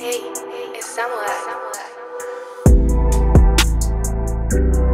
Hey, it's Samurai.